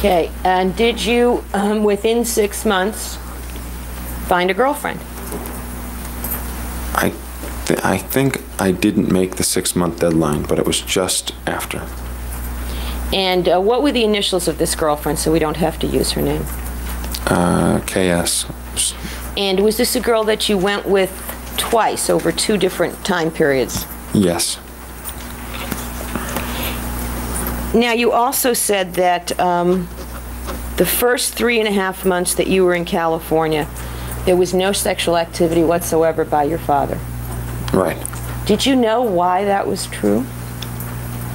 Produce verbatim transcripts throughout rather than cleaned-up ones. Okay, and did you, um, within six months, find a girlfriend? I, th I think I didn't make the six-month deadline, but it was just after. And uh, what were the initials of this girlfriend, so we don't have to use her name? Uh, K S. And was this a girl that you went with twice over two different time periods? Yes. Now, you also said that um, the first three and a half months that you were in California, there was no sexual activity whatsoever by your father. Right. Did you know why that was true?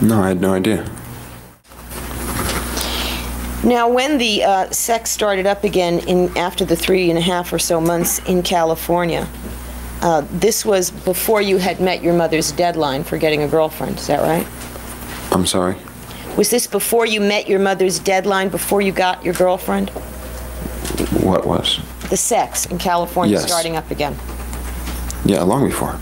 No, I had no idea. Now, when the uh, sex started up again in after the three and a half or so months in California, uh, this was before you had met your mother's deadline for getting a girlfriend, is that right? I'm sorry? Was this before you met your mother's deadline, before you got your girlfriend? What was? The sex in California yes. starting up again. Yeah, long before.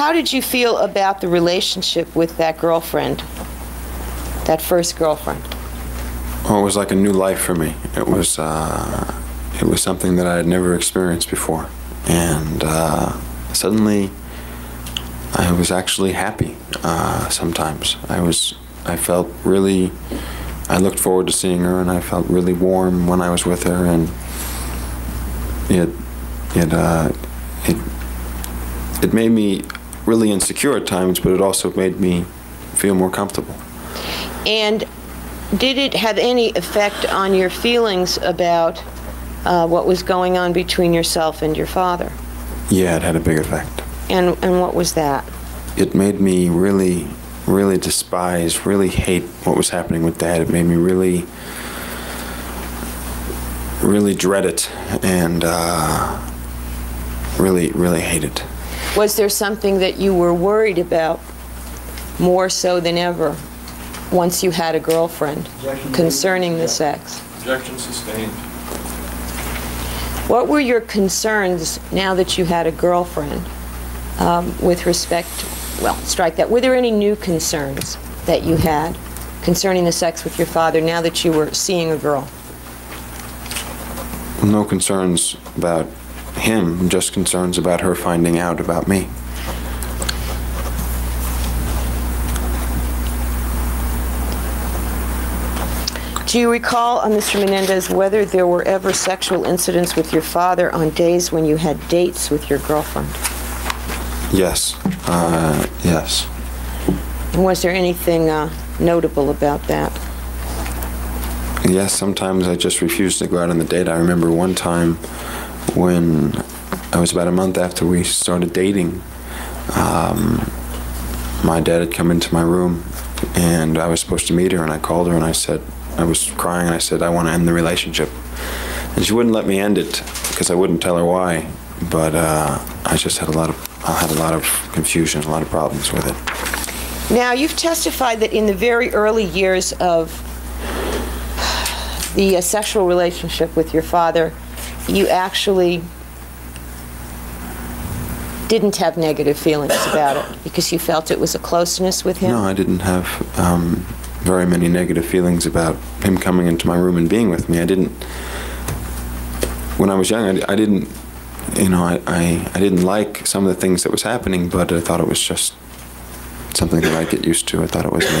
How did you feel about the relationship with that girlfriend, that first girlfriend? Oh, it was like a new life for me. It was, uh, it was something that I had never experienced before. And uh, suddenly, I was actually happy uh, sometimes. I was, I felt really, I looked forward to seeing her, and I felt really warm when I was with her, and it, it, uh, it, it made me really insecure at times, but it also made me feel more comfortable. And did it have any effect on your feelings about uh, what was going on between yourself and your father? Yeah, it had a big effect. And, and what was that? It made me really, really despise, really hate what was happening with Dad. It made me really, really dread it and uh, really, really hate it. Was there something that you were worried about more so than ever once you had a girlfriend concerning the sex? Objection sustained. What were your concerns now that you had a girlfriend? Um, with respect, to, well, strike that. Were there any new concerns that you had concerning the sex with your father now that you were seeing a girl? No concerns about him, just concerns about her finding out about me. Do you recall, uh, Mister Menendez, whether there were ever sexual incidents with your father on days when you had dates with your girlfriend? Yes, uh, yes. And was there anything uh, notable about that? Yes, sometimes I just refused to go out on the date. I remember one time when I was about a month after we started dating, um, my dad had come into my room and I was supposed to meet her, and I called her and I said, I was crying and I said, I want to end the relationship. And she wouldn't let me end it because I wouldn't tell her why, but uh, I just had a lot of I had a lot of confusion, a lot of problems with it. Now, you've testified that in the very early years of the uh, sexual relationship with your father, you actually didn't have negative feelings about it because you felt it was a closeness with him? No, I didn't have um, very many negative feelings about him coming into my room and being with me. I didn't, when I was young, I, I didn't You know, I, I, I didn't like some of the things that was happening, but I thought it was just something that I'd get used to. I thought it was me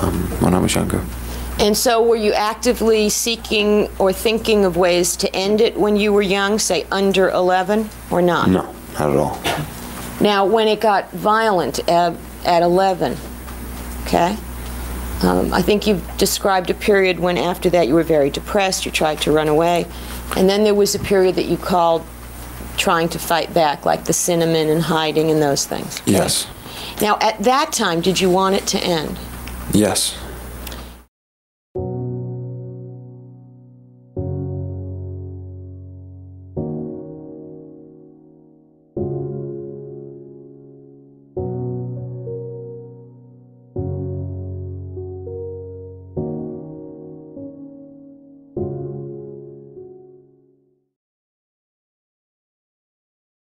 um, when I was younger. And so were you actively seeking or thinking of ways to end it when you were young, say under eleven, or not? No, not at all. Now, when it got violent at, at eleven, okay, um, I think you've described a period when after that you were very depressed, you tried to run away. And then there was a period that you called trying to fight back, like the cinnamon and hiding and those things. Yes. Now, at that time, did you want it to end? Yes.